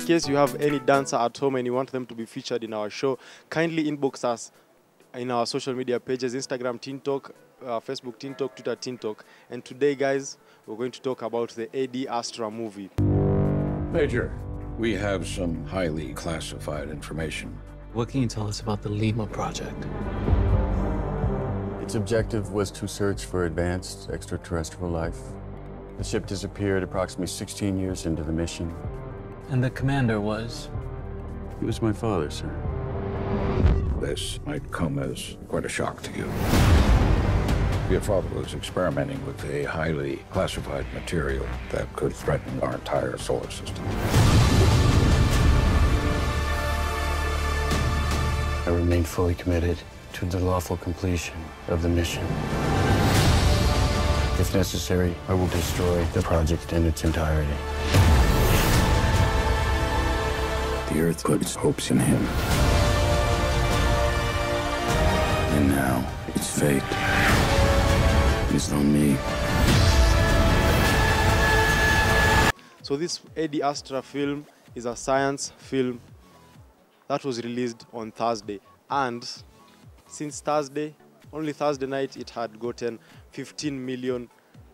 In case you have any dancer at home and you want them to be featured in our show, kindly inbox us in our social media pages, Instagram Teen Talk, Facebook Teen Talk, Twitter Teen Talk. And today, guys, we're going to talk about the Ad Astra movie. Major, we have some highly classified information. What can you tell us about the Lima project? Its objective was to search for advanced extraterrestrial life. The ship disappeared approximately 16 years into the mission. And the commander was? He was my father, sir. This might come as quite a shock to you. Your father was experimenting with a highly classified material that could threaten our entire solar system. I remain fully committed to the lawful completion of the mission. If necessary, I will destroy the project in its entirety. The Earth put its hopes in him. And now, it's fate. It's on me. So this Ad Astra film is a science film that was released on Thursday. And since Thursday, only Thursday night, it had gotten 15 million.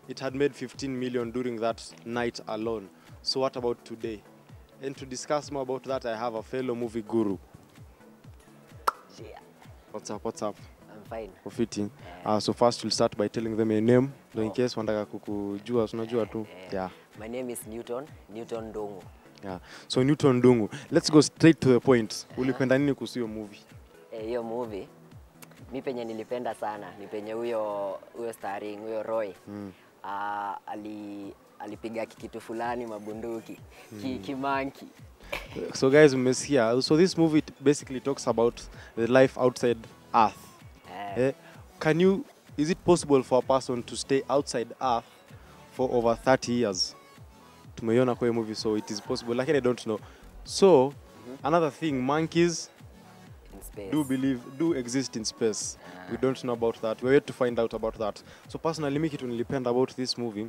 It had made 15 million during that night alone. So what about today? And to discuss more about that, I have a fellow movie guru. Yeah. What's up, what's up? I'm fine. Profiti. So first you'll start by telling them your name. So in case wandaka kukujua, sunajua tu. Yeah. My name is Newton Dungu. Yeah. So Newton Dungu, let's go straight to the point. Ulipenda nini kuhusu hiyo movie? Hiyo movie? Mi penye nilipenda sana, ni penye huyo starring, huyo Roy. Alipiga kitu fulani mabunduki, kimanki. So guys, mmesikia. So this movie basically talks about the life outside Earth. Is it possible for a person to stay outside Earth for over 30 years? Tumeiona kwa movie, so it is possible. Like I don't know. So, another thing, monkeys do exist in space. We don't know about that. We're yet to find out about that. So personally, mimi kitu nilipenda about this movie,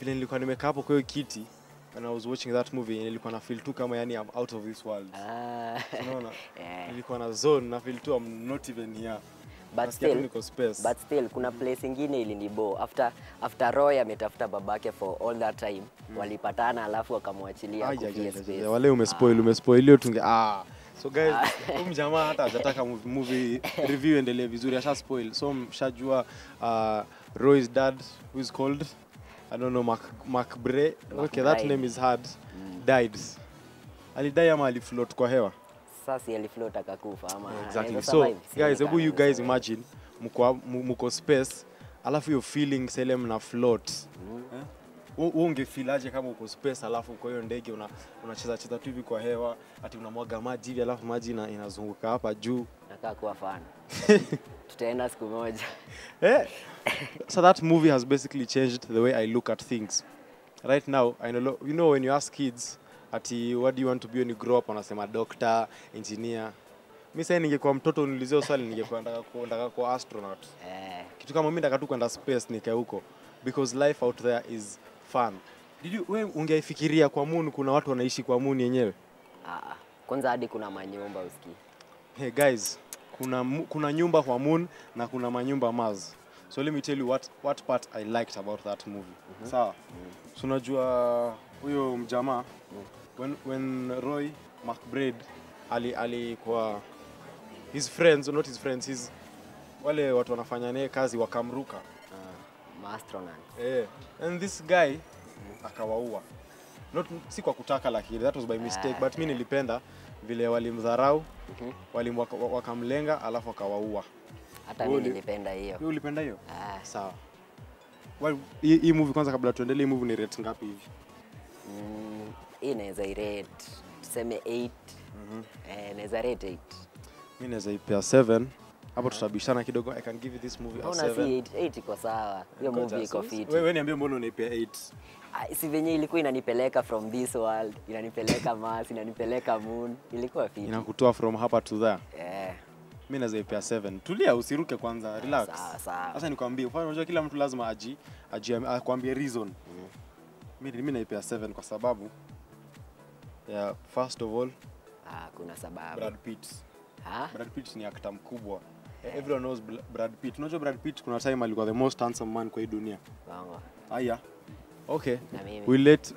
vile nilikuwa nimekaa hapo kwa hiyo kiti and I was watching that movie, nilikuwa na feel tu kama yani I'm out of this world. Unaona? Nilikuwa na zone na feel tu I'm not even here. But still kuna place ingine ilinibo after Roy ametafuta babake for all that time, walipatana alafu akamwachilia kwa space. Wale umespoil tunge So guys, jamaa hata hajataka movie review endelee vizuri, asha spoil. So mshajua Roy's dad, who is called, I don't know, McBride. Okay, that name is hard. Died. Alidai ama alifloat kwa hewa? Sasa alifloat akakufa ama. Exactly. So guys, hebu you guys imagine mko space, alafu you feeling selem na float. Ungefilaje kama uko space alafu kwa hiyo ndege unacheza tu hivi kwa hewa ati unamwaga maji hivi alafu maji inazunguka hapa juu nakaa kwa fana tutaenda siku moja. So that movie has basically changed the way I look at things. Right now, I know, you know, when you ask kids ati what do you want to be when you grow up, wanasema doctor, engineer. Mimi sasa ningekuwa mtoto nilizeo swali ningekuwa nataka kuwa astronaut. Kitu kama mimi nataka tu kwenda space nikae huko because life out there is fun. Wewe ungeifikiria kwa moon kuna watu wanaishi kwa moon yenyewe? Kwanza hadi kuna manyumba usikii. Hey guys, kuna nyumba kwa moon na kuna manyumba Mars. So let me tell you what part I liked about that movie. Sawa. So unajua huyo mjamaa when Roy McBride alikuwa his friends or not his friends, his wale watu wanafanya naye kazi wakamruka. Astronaut. And this guy akawaua. Not si kwa kutaka lakini that was by mistake, but mimi nilipenda vile walimdharau, wakamlenga alafu akawaua. Hata mimi nilipenda hiyo. Wewe ulipenda hiyo? Sawa. Well, hii movie kwanza kabla tuendelee, movie ni rate ngapi hivi? Inaweza irate tuseme 8. Inaweza rate 8. Mimi naweza ipea 7. Hapo tutabishana kidogo. I can give you this movie a 7. Una si 8 iko sawa. Hiyo movie iko fit. Wewe niambie mbona unaipea 8? Si venye ilikuwa inanipeleka from this world, inanipeleka Mars, inanipeleka moon. Ilikuwa fit. Inakutoa from hapa to there. Mimi nazaipea 7. Tulia usiruke kwanza, relax. Sawa. Sasa nikwambie, unajua kila mtu lazima aji akwambie reason. Mimi naipea 7 kwa sababu Yeah, first of all, kuna sababu. Brad Pitt. Ha? Brad Pitt ni actor mkubwa. Yeah. Everyone knows Brad Pitt. Unajua Brad Pitt kuna time alikuwa the most handsome man kwa hii dunia. Sawa. Haya. Okay. We let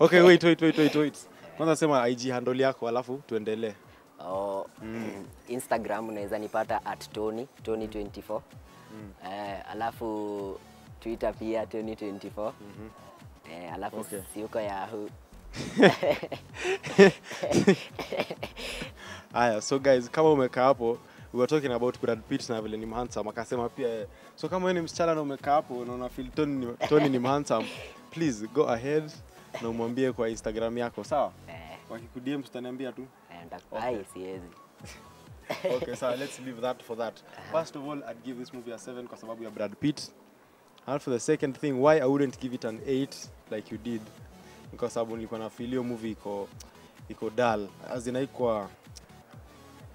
Okay, wait. Kwanza sema IG handle yako alafu tuendelee. Oh, Instagram unaweza nipata @tony24. Alafu Twitter pia tony24. Alafu okay. Siuko Yahoo. Aya, so guys, kama umekaa hapo, we were talking about Brad Pitt na vile ni handsome, akasema pia so kama wewe ni msichana na umekaa hapo na una feel Tony ni handsome, please go ahead na umwambie kwa Instagram yako, sawa? Wakikudm tutaniambia tu. Ai siezi. Okay, so let's leave that for that. First of all, I'd give this movie a 7 kwa sababu ya Brad Pitt. And for the second thing, why I wouldn't give it an 8 like you did, because I believe when I feel your movie iko dull, as in haikuwa,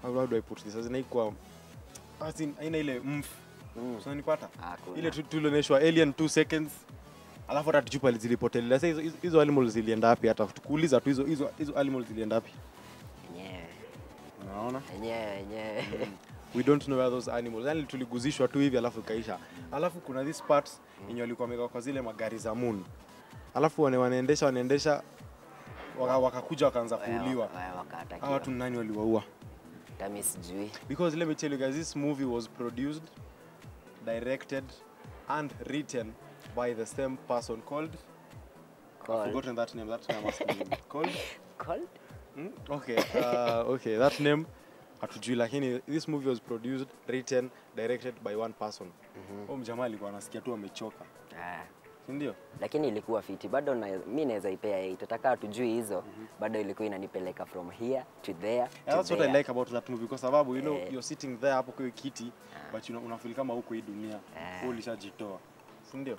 how do I put this, as in haikuwa, as in haina ile unanipata ile tulioneshwa Alien 2 seconds alafu hata tuchupa zilipotelea. Sasa hizo animals zilienda wapi? Hata tukuuliza tu hizo animals zilienda wapi? Yeah, unaona? Yeah. We don't know where those animals. Yani tuliguzishwa tu hivi alafu kaisha. Alafu kuna these parts yenye walikuwa wameka kwa zile magari za moon. Alafu wanaendesha wakakuja wakaanza kuuliwa. Wakatakiwa. Watu nani waliwaua? Tami sijui. Because let me tell you guys, this movie was produced, directed and written by the same person called. I've forgotten that name. That name must be called? Okay. Okay, that name atujui, lakini this movie was produced, written, directed by one person. Mjamaa alikuwa anasikia tu amechoka. Ndio. Lakini ilikuwa fiti. Bado mimi naweza ipea 8. Nataka tujui hizo. Bado ilikuwa inanipeleka from here to there. That's what I like about that movie, kwa sababu you know you're sitting there hapo kwa kiti but you know unafeel kama huko hii dunia. Wewe ulishajitoa. Ndio.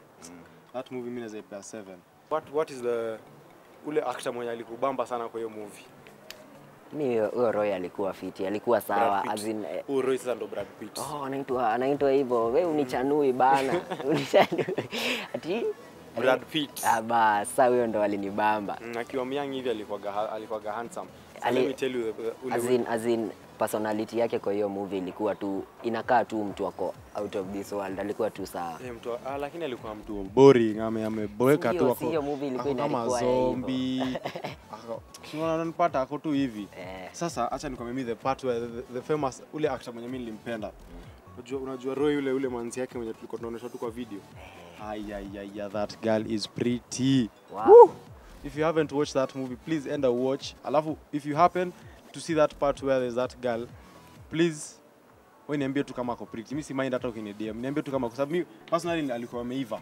That movie mimi naweza ipea 7. What is the ule actor mwenye alikubamba sana kwa hiyo movie? Mimi Roy alikuwa fiti, alikuwa sawa, as in Roy sasa ndo Brad Pitt. Oh, anaitwa hivyo. Wewe unichanui bana. Unichanui. Ati Brad Pitt. Aba, sasa huyo ndo alinibamba. Akiwa myangi hivi alikuwa handsome. So let me tell you as in personality yake kwa hiyo movie ilikuwa tu inakaa tu mtu wako out of this world, alikuwa tu sawa. Mtu lakini alikuwa mtu boring, ameboeka tu wako. Hiyo movie ilikuwa inakuwa zombie. Unaona nipata ako tu hivi. Sasa acha nikwambie the part where the famous ule actor mwenye mimi nilimpenda. Unajua Roy ule manzi yake mwenye tulikuwa tunaonyeshwa tu kwa video. Ay, that girl is pretty. Wow. Woo! If you haven't watched that movie, please end a watch. Alafu if you happen to see that part where there's that girl, please wewe niambie tu kama ako pretty. Mimi si mind hata ukini DM. Niambie tu kama kwa sababu mimi personally alikuwa ameiva.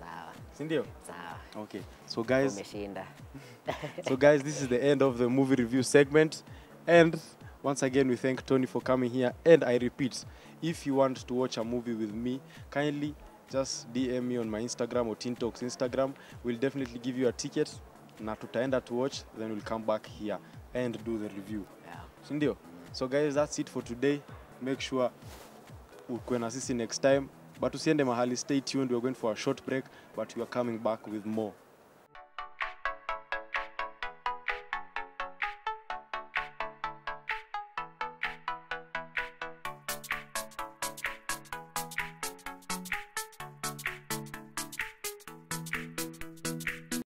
Sawa. Si ndio? Sawa. Okay. So guys, umeshinda. So guys, this is the end of the movie review segment, and once again we thank Tony for coming here, and I repeat, if you want to watch a movie with me, kindly just DM me on my Instagram or Teen Talks Instagram. We'll definitely give you a ticket na tutaenda to watch, then we'll come back here and do the review. So ndio. So guys, that's it for today. Make sure ukue na sisi next time, but usiende mahali, stay tuned. We're going for a short break, but we are coming back with more.